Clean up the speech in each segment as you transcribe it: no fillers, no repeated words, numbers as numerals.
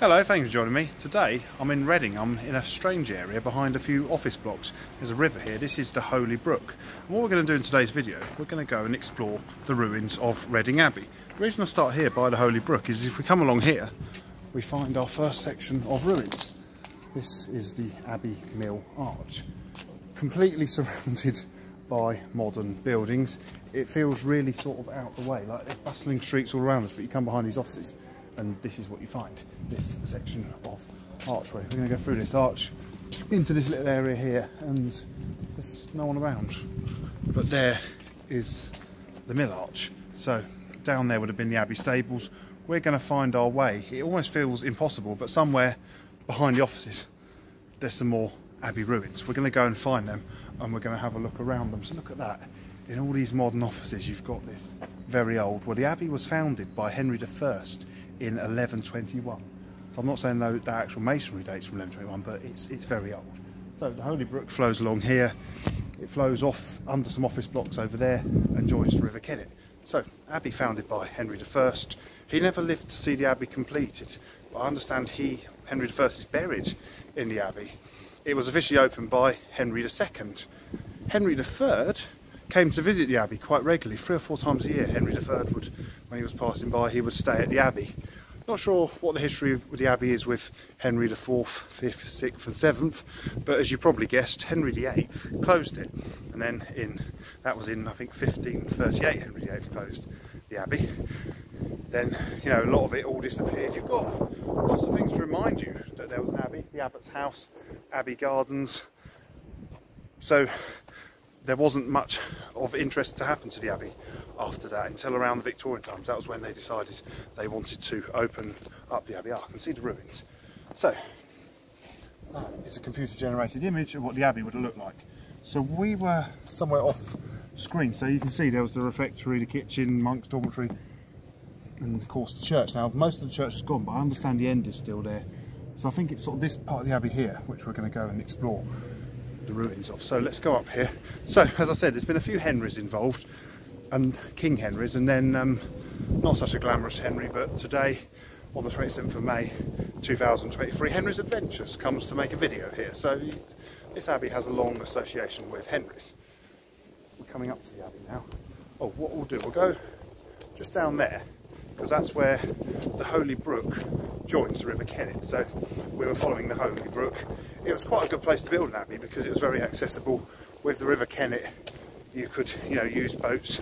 Hello, thanks for joining me. Today I'm in Reading. I'm in a strange area behind a few office blocks. There's a river here. This is the Holy Brook. And what we're going to do in today's video, we're going to go and explore the ruins of Reading Abbey. The reason I start here by the Holy Brook is if we come along here, we find our first section of ruins. This is the Abbey Mill Arch. Completely surrounded by modern buildings. It feels really sort of out the way, like there's bustling streets all around us, but you come behind these offices and this is what you find, this section of archway. We're going to go through this arch into this little area here and there's no one around. But there is the mill arch. So down there would have been the Abbey stables. We're going to find our way. It almost feels impossible, but somewhere behind the offices there's some more Abbey ruins. We're going to go and find them and we're going to have a look around them. So look at that. In all these modern offices you've got this very old. Well, the Abbey was founded by Henry I in 1121. So I'm not saying though the actual masonry dates from 1121, but it's very old. So the Holy Brook flows along here. It flows off under some office blocks over there and joins the River Kennet. So Abbey founded by Henry I. He never lived to see the Abbey completed, but I understand Henry I is buried in the Abbey. It was officially opened by Henry II. Henry III came to visit the Abbey quite regularly, 3 or 4 times a year. Henry III would, when he was passing by, he would stay at the Abbey. Not sure what the history of the Abbey is with Henry IV, V, VI and VII, but as you probably guessed, Henry VIII closed it. And then I think 1538, Henry VIII closed the Abbey. Then, you know, a lot of it all disappeared. You've got lots of things to remind you that there was an Abbey, the Abbot's House, Abbey Gardens. So there wasn't much of interest to happen to the Abbey after that until around the Victorian times. That was when they decided they wanted to open up the Abbey. Ah, I can see the ruins. So that is a computer generated image of what the Abbey would have looked like. So we were somewhere off screen. So you can see there was the refectory, the kitchen, monks' dormitory and of course the church. Now most of the church is gone, but I understand the end is still there. So I think it's sort of this part of the Abbey here which we're going to go and explore the ruins of. So let's go up here. So as I said, there's been a few Henrys involved and King Henrys, and then not such a glamorous Henry, but today on the 27th of May 2023 Henry's Adventures comes to make a video here. So this Abbey has a long association with Henrys. We're coming up to the Abbey now. Oh, what we'll do, we'll go just down there because that's where the Holy Brook joins the River Kennet. So we were following the Holy Brook. It was quite a good place to build an abbey because it was very accessible. With the River Kennet you could, you know, use boats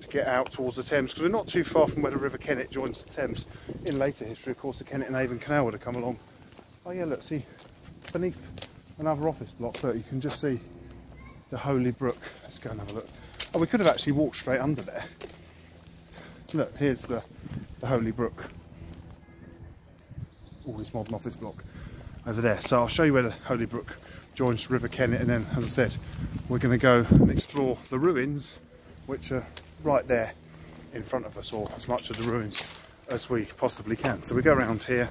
to get out towards the Thames, because we're not too far from where the River Kennet joins the Thames. In later history of course the Kennet and Avon Canal would have come along. Oh yeah, look, see beneath another office block, look, you can just see the Holy Brook. Let's go and have a look. Oh, we could have actually walked straight under there. Look, here's the Holy Brook. All this modern office block over there. So I'll show you where the Holy Brook joins River Kennet, and then as I said we're going to go and explore the ruins which are right there in front of us, or as much of the ruins as we possibly can. So we go around here,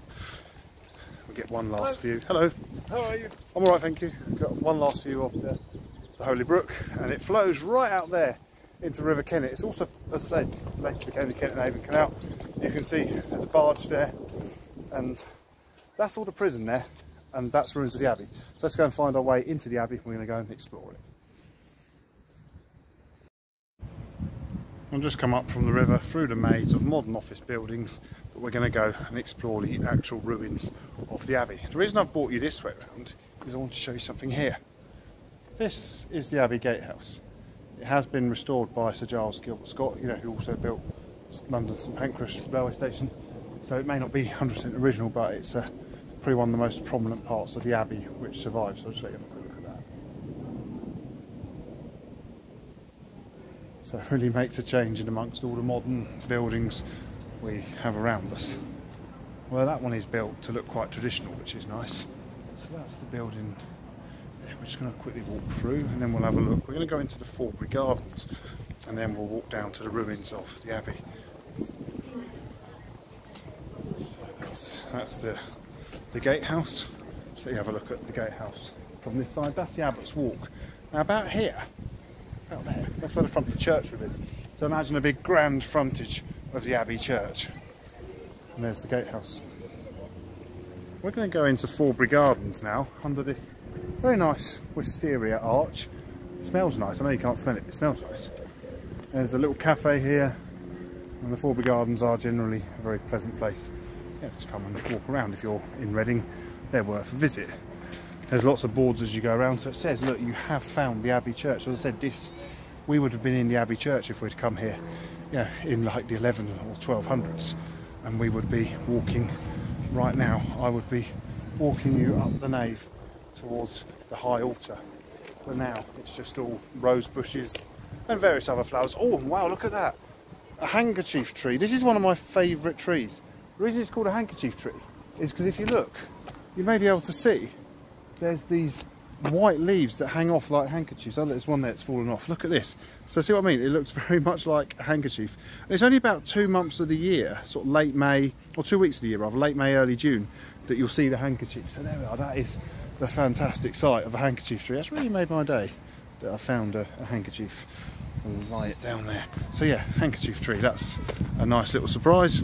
we get one last view. Hello, how are you? I'm alright, thank you. We've got one last view of the Holy Brook, and it flows right out there into River Kennet. It's also, as I said, later became the Kennet and Avon Canal. You can see there's a barge there, and that's all the prison there, and that's ruins of the Abbey. So let's go and find our way into the Abbey. We're going to go and explore it. I've just come up from the river through the maze of modern office buildings, but we're going to go and explore the actual ruins of the Abbey. The reason I've brought you this way around is I want to show you something here. This is the Abbey Gatehouse. It has been restored by Sir Giles Gilbert Scott, you know, who also built London St Pancras railway station. So it may not be 100% original, but it's probably one of the most prominent parts of the Abbey which survives. So I'll just let you have a quick look at that. So it really makes a change in amongst all the modern buildings we have around us. Well, that one is built to look quite traditional, which is nice. So that's the building there. We're just going to quickly walk through and then we'll have a look. We're going to go into the Forbury Gardens and then we'll walk down to the ruins of the Abbey. That's the gatehouse. So you have a look at the gatehouse from this side. That's the Abbot's Walk. Now about here, about there, that's where the front of the church would be. So imagine a big grand frontage of the Abbey church. And there's the gatehouse. We're going to go into Forbury Gardens now, under this very nice wisteria arch. It smells nice. I know you can't smell it, but it smells nice. There's a little cafe here, and the Forbury Gardens are generally a very pleasant place. Yeah, just come and walk around if you're in Reading. They're worth a visit. There's lots of boards as you go around, so it says, look, you have found the Abbey Church. As I said, this, we would have been in the Abbey Church if we'd come here, you know, in like the 11 or 1200s, and we would be walking right now. I would be walking you up the nave towards the high altar, but now it's just all rose bushes and various other flowers. Oh, wow, look at that, a handkerchief tree. This is one of my favourite trees. The reason it's called a handkerchief tree is because if you look, you may be able to see there's these white leaves that hang off like handkerchiefs. Oh, there's one there that's fallen off. Look at this. So see what I mean? It looks very much like a handkerchief. And it's only about 2 months of the year, sort of late May, or 2 weeks of the year rather, late May, early June, that you'll see the handkerchief. So there we are. That is the fantastic sight of a handkerchief tree. That's really made my day that I found a handkerchief and lie it down there. So yeah, handkerchief tree. That's a nice little surprise.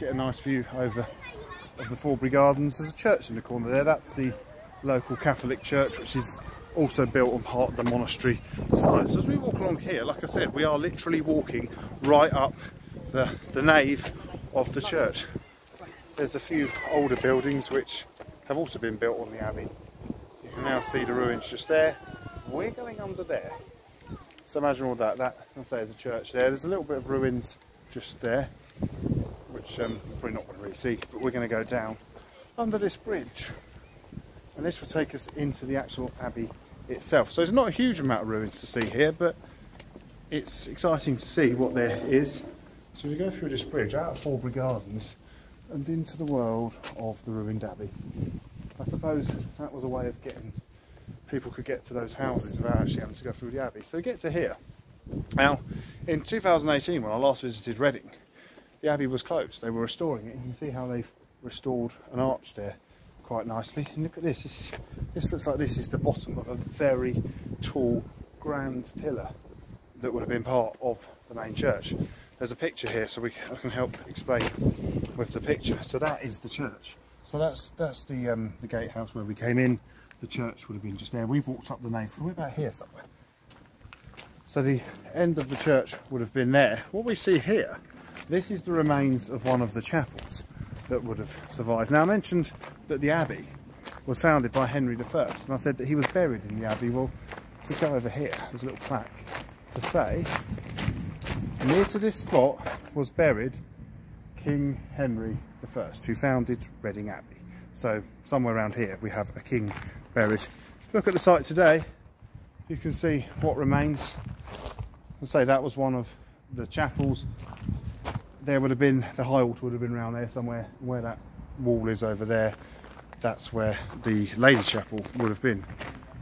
Get a nice view over of the Forbury Gardens. There's a church in the corner there. That's the local Catholic church, which is also built on part of the monastery site. So as we walk along here, like I said, we are literally walking right up the nave of the church. There's a few older buildings which have also been built on the abbey. You can now see the ruins just there. We're going under there. So imagine all that. That, I'll say, is a church there. There's a little bit of ruins just there, which you're probably not going to really see, but we're going to go down under this bridge. And this will take us into the actual abbey itself. So there's not a huge amount of ruins to see here, but it's exciting to see what there is. So we go through this bridge out of Forbury Gardens and into the world of the ruined abbey. I suppose that was a way of getting people could get to those houses without actually having to go through the abbey. So we get to here. Now, in 2018, when I last visited Reading, the abbey was closed. They were restoring it. You can see how they've restored an arch there quite nicely. And look at this. This looks like this is the bottom of a very tall grand pillar that would have been part of the main church. There's a picture here, so I can help explain with the picture. So that is the church. So that's the gatehouse where we came in. The church would have been just there. We've walked up the nave. We're about here somewhere. So the end of the church would have been there. What we see here, this is the remains of one of the chapels that would have survived. Now, I mentioned that the abbey was founded by Henry I, and I said that he was buried in the abbey. Well, just go over here, there's a little plaque to say, near to this spot was buried King Henry I, who founded Reading Abbey. So somewhere around here we have a king buried. If you look at the site today, you can see what remains. I'd say that was one of the chapels. There would have been, the high altar would have been around there somewhere. Where that wall is over there, that's where the lady chapel would have been.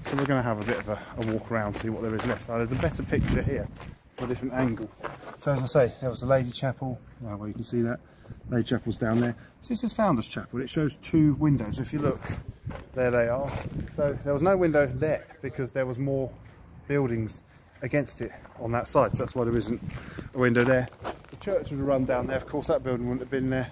So we're going to have a bit of a walk around, see what there is left. Now, there's a better picture here for a different angle. So as I say, there was the lady chapel. Oh, well, you can see that lady chapel's down there. So this is Founders Chapel. It shows two windows. If you look, there they are. So there was no window there because there was more buildings against it on that side, so that's why there isn't a window there. The church would have run down there, of course. That building wouldn't have been there.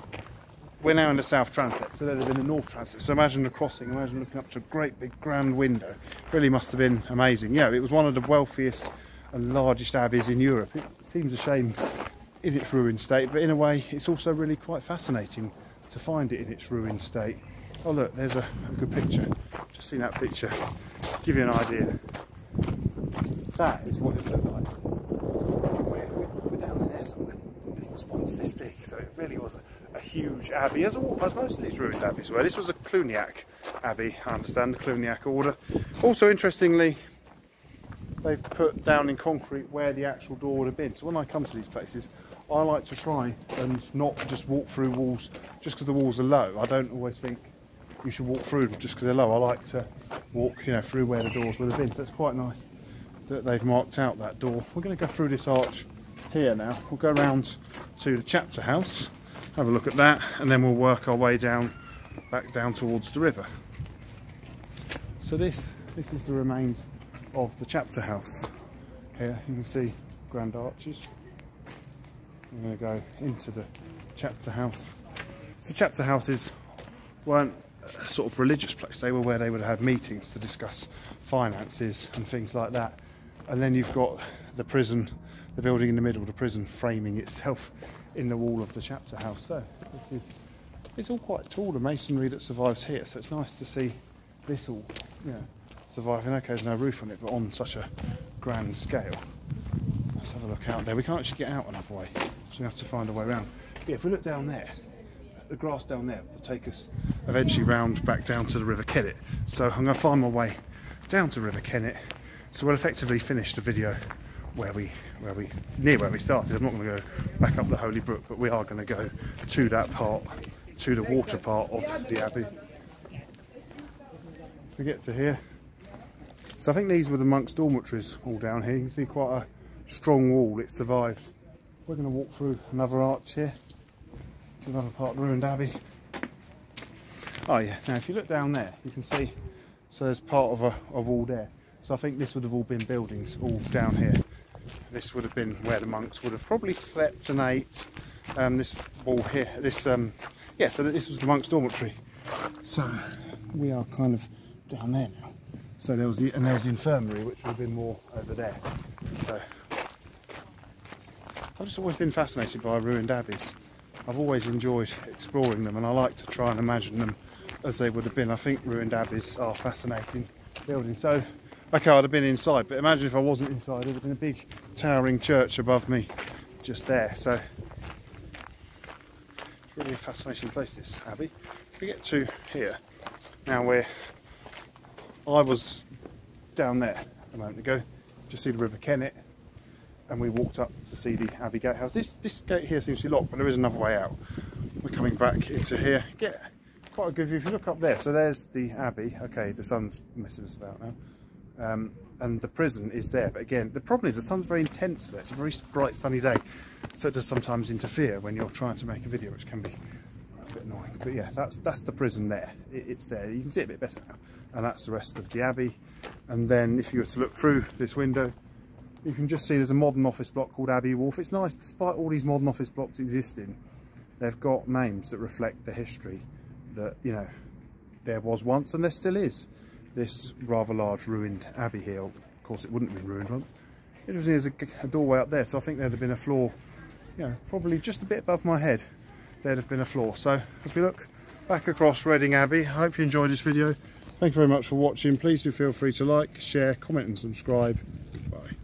We're now in the south transept, so there would have been the north transept. So imagine the crossing, imagine looking up to a great big grand window. Really must have been amazing. Yeah, it was one of the wealthiest and largest abbeys in Europe. It seems a shame in its ruined state, but in a way it's also really quite fascinating to find it in its ruined state. Oh look, there's a good picture. Just seen that picture, give you an idea. That is what it looked like. We're down there somewhere. It was once this big, so it really was a huge abbey, as most of these ruined abbeys were. This was a Cluniac abbey, I understand, the Cluniac order. Also, interestingly, they've put down in concrete where the actual door would have been. So when I come to these places, I like to try and not just walk through walls just because the walls are low. I don't always think you should walk through them just because they're low. I like to walk, you know, through where the doors would have been. So it's quite nice that they've marked out that door. We're going to go through this arch here now. We'll go round to the chapter house, have a look at that, and then we'll work our way down, back down towards the river. So this is the remains of the chapter house. Here you can see grand arches. I'm going to go into the chapter house. So chapter houses weren't a sort of religious place. They were where they would have had meetings to discuss finances and things like that. And then you've got the prison, the building in the middle, the prison framing itself in the wall of the chapter house. So it's all quite tall, the masonry that survives here. So it's nice to see this all, you know, surviving. Okay, there's no roof on it, but on such a grand scale. Let's have a look out there. We can't actually get out another way, so we have to find a way around. Yeah, if we look down there, the grass down there will take us eventually round back down to the River Kennet. So I'm going to find my way down to River Kennet. So we'll effectively finish the video near where we started. I'm not going to go back up the Holy Brook, but we are going to go to that part, to the water part of the Abbey. We get to here. So I think these were the monks' dormitories all down here. You can see quite a strong wall. It survived. We're going to walk through another arch here to another part of the ruined abbey. Oh yeah, now if you look down there, you can see, so there's part of a wall there. So I think this would have all been buildings all down here. This would have been where the monks would have probably slept and ate. This wall here, so this was the monks' dormitory. So we are kind of down there now. So there was the infirmary, which would have been more over there. So I've just always been fascinated by ruined abbeys. I've always enjoyed exploring them, and I like to try and imagine them as they would have been. I think ruined abbeys are fascinating buildings. So, okay, I'd have been inside, but imagine if I wasn't inside, it would have been a big towering church above me just there. So it's really a fascinating place, this abbey. If we get to here, now we're, I was down there a moment ago, just see the River Kennet, and we walked up to see the Abbey Gatehouse. This gate here seems to be locked, but there is another way out. We're coming back into here. Get quite a good view if you look up there. So there's the Abbey. Okay, the sun's messing us about now. And the prison is there, but again, the problem is the sun's very intense there. It's a very bright sunny day, so it does sometimes interfere when you're trying to make a video, which can be a bit annoying. But yeah, that's the prison there. It's there, you can see it a bit better now, and that's the rest of the abbey. And then if you were to look through this window, you can just see there's a modern office block called Abbey Wharf. It's nice, despite all these modern office blocks existing, they've got names that reflect the history that, you know, there was once and there still is. This rather large ruined abbey here, of course it wouldn't have been ruined once. Interesting, there's a doorway up there, so I think there'd have been a floor, you know, probably just a bit above my head, there'd have been a floor. So if we look back across Reading Abbey, I hope you enjoyed this video. Thank you very much for watching. Please do feel free to like, share, comment and subscribe. Goodbye.